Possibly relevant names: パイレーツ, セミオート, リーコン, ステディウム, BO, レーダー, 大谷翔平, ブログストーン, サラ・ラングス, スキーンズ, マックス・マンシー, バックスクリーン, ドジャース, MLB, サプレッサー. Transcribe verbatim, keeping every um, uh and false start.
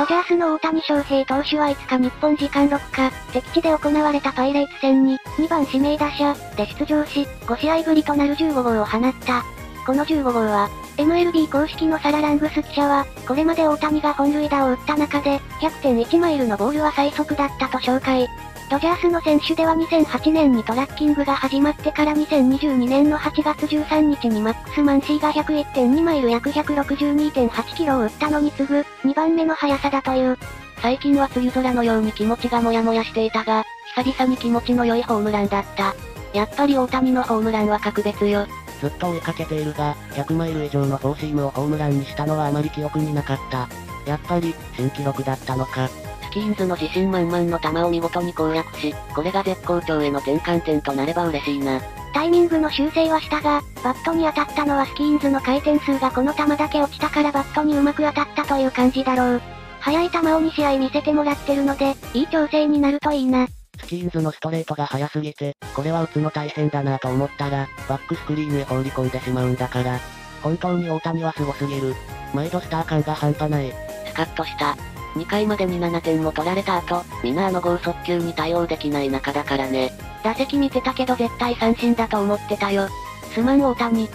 ドジャースの大谷翔平投手はいつか日本時間ろくにち、敵地で行われたパイレーツ戦に、にばん指名打者で出場し、ごしあいぶりとなるじゅうごごうを放った。このじゅうご号は、エムエルビー 公式のサラ・ラングス記者は、これまで大谷が本塁打を打った中で、ひゃくてんいちマイルのボールは最速だったと紹介。ドジャースの選手ではにせんはちねんにトラッキングが始まってからにせんにじゅうにねんのはちがつじゅうさんにちにマックス・マンシーが ひゃくいってんにマイル約 ひゃくろくじゅうにてんはちキロを打ったのに次ぐ、にばんめの速さだという。最近は梅雨空のように気持ちがモヤモヤしていたが、久々に気持ちの良いホームランだった。やっぱり大谷のホームランは格別よ。ずっと追いかけているが、ひゃくマイル以上のフォーシームをホームランにしたのはあまり記憶になかった。やっぱり、新記録だったのか。スキーンズの自信満々の球を見事に攻略し、これが絶好調への転換点となれば嬉しいな。タイミングの修正はしたが、バットに当たったのはスキーンズの回転数がこの球だけ落ちたからバットにうまく当たったという感じだろう。速い球をにしあい見せてもらってるので、いい調整になるといいな。スキーンズのストレートが速すぎて、これは打つの大変だなと思ったら、バックスクリーンへ放り込んでしまうんだから。本当に大谷はすごすぎる。毎度スター感が半端ない。スカッとした。にかいまでにななてんも取られた後、みんなあの剛速球に対応できない中だからね。打席見てたけど絶対三振だと思ってたよ。すまん大谷。